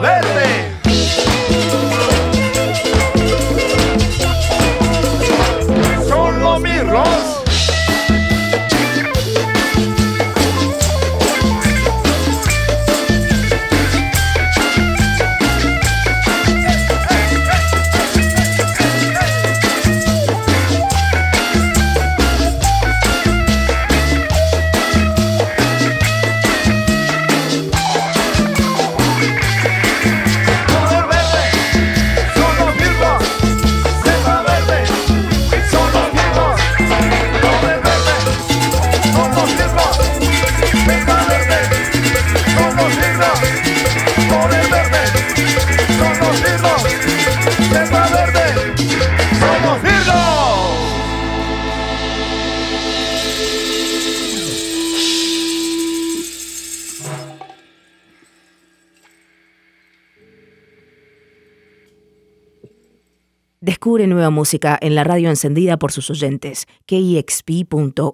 Verde, Solo Mirlos. Descubre nueva música en la radio encendida por sus oyentes. KXP.org